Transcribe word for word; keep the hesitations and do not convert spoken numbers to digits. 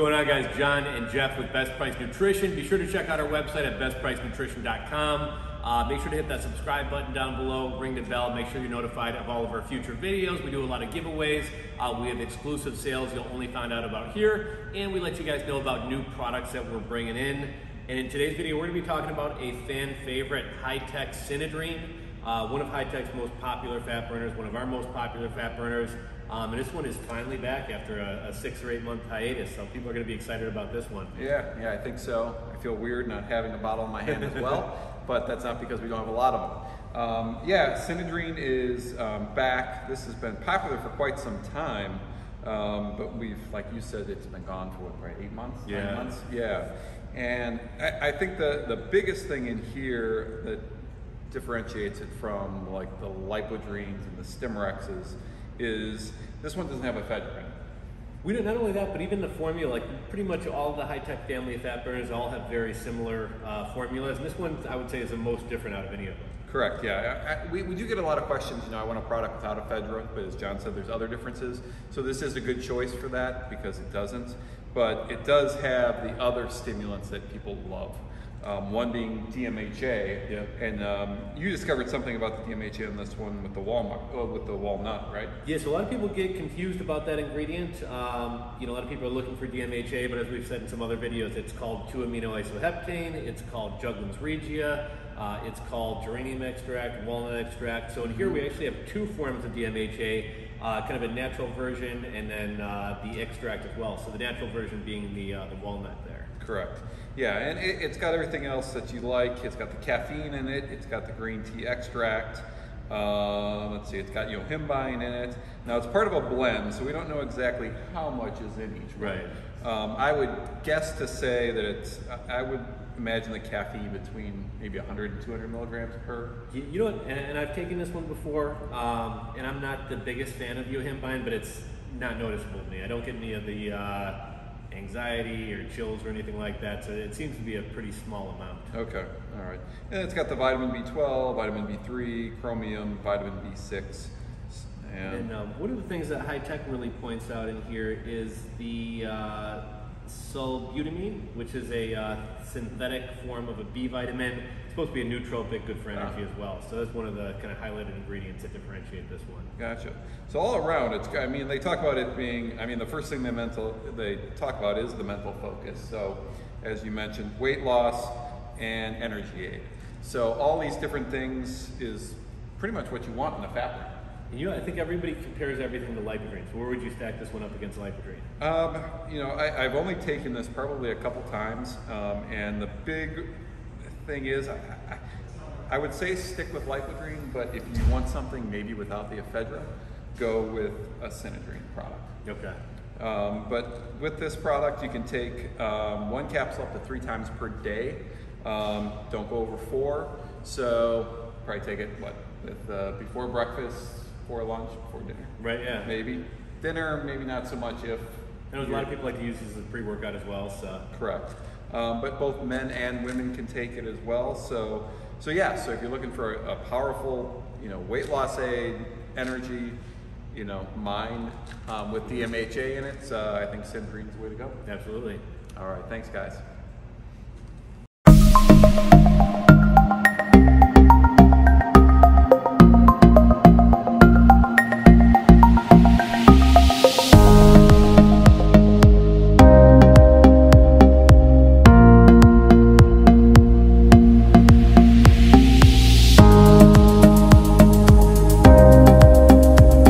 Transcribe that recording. going on, guys? John and Jeff with Best Price Nutrition. Be sure to check out our website at best price nutrition dot com. Uh, make sure to hit that subscribe button down below, ring the bell, make sure you're notified of all of our future videos. We do a lot of giveaways. Uh, we have exclusive sales you'll only find out about here, and we let you guys know about new products that we're bringing in. And in today's video, we're gonna be talking about a fan favorite, Hi-Tech Synadrene, uh, one of Hi-Tech's most popular fat burners, one of our most popular fat burners. Um, and this one is finally back after a, a six or eight month hiatus, so people are gonna be excited about this one. Yeah, yeah, I think so. I feel weird not having a bottle in my hand as well, but that's not because we don't have a lot of them. Um, yeah, Synadrene is um, back. This has been popular for quite some time, um, but we've, like you said, it's been gone for what, right, eight months? Yeah. Nine months? Yeah. And I, I think the, the biggest thing in here that differentiates it from like the Lipodrenes and the Stimerexes is this one doesn't have a fat burner. We don't, not only that, but even the formula, like pretty much all the Hi-Tech family of fat burners all have very similar uh, formulas. And this one, I would say, is the most different out of any of them. Correct, yeah. I, I, we, we do get a lot of questions, you know, I want a product without ephedra, but as John said, there's other differences. So this is a good choice for that because it doesn't. But it does have the other stimulants that people love. Um, one being D M H A, yeah. And um, you discovered something about the D M H A in this one with the walnut, uh, with the walnut, right? Yes, yeah, so a lot of people get confused about that ingredient. Um, you know, a lot of people are looking for D M H A, but as we've said in some other videos, it's called two amino isoheptane, it's called Juglans regia, uh, it's called geranium extract, walnut extract. So in here we actually have two forms of D M H A, uh, kind of a natural version and then uh, the extract as well. So the natural version being the, uh, the walnut there. Correct. Yeah, and it, it's got everything else that you like. It's got the caffeine in it. It's got the green tea extract. Uh, let's see, it's got yohimbine in it. Now, it's part of a blend, so we don't know exactly how much is in each one. Right. Um, I would guess to say that it's, I would imagine the caffeine between maybe one hundred and two hundred milligrams per. You, you know what, and, and I've taken this one before, um, and I'm not the biggest fan of yohimbine, but it's not noticeable to me. I don't get any of the uh, anxiety or chills or anything like that, so it seems to be a pretty small amount. Okay, all right. And it's got the vitamin B twelve, vitamin B three, chromium, vitamin B six. And, and um, one of the things that Hi-Tech really points out in here is the uh, Sulbutamine, which is a uh, synthetic form of a B vitamin. It's supposed to be a nootropic, good for energy ah. as well. So that's one of the kind of highlighted ingredients that differentiate this one. Gotcha. So all around, it's, I mean, they talk about it being, I mean, the first thing they, mental, they talk about is the mental focus. So as you mentioned, weight loss and energy aid. So all these different things is pretty much what you want in a fat burner. You know, I think everybody compares everything to Lipodrene. So where would you stack this one up against Lipodrene? Um, you know, I, I've only taken this probably a couple times, um, and the big thing is, I, I, I would say stick with Lipodrene, but if you want something maybe without the ephedra, go with a Synadrene product. Okay. Um, but with this product, you can take um, one capsule up to three times per day. Um, don't go over four. So probably take it, what, with, uh, before breakfast, before lunch, before dinner. Right, yeah. Maybe. Dinner, maybe not so much if... I know a lot of people like to use this as a pre-workout as well, so... Correct. Um, but both men and women can take it as well, so... So yeah, so if you're looking for a, a powerful, you know, weight loss aid, energy, you know, mind, um, with D M H A in it, so I think Synadrene's the way to go. Absolutely. All right, thanks guys.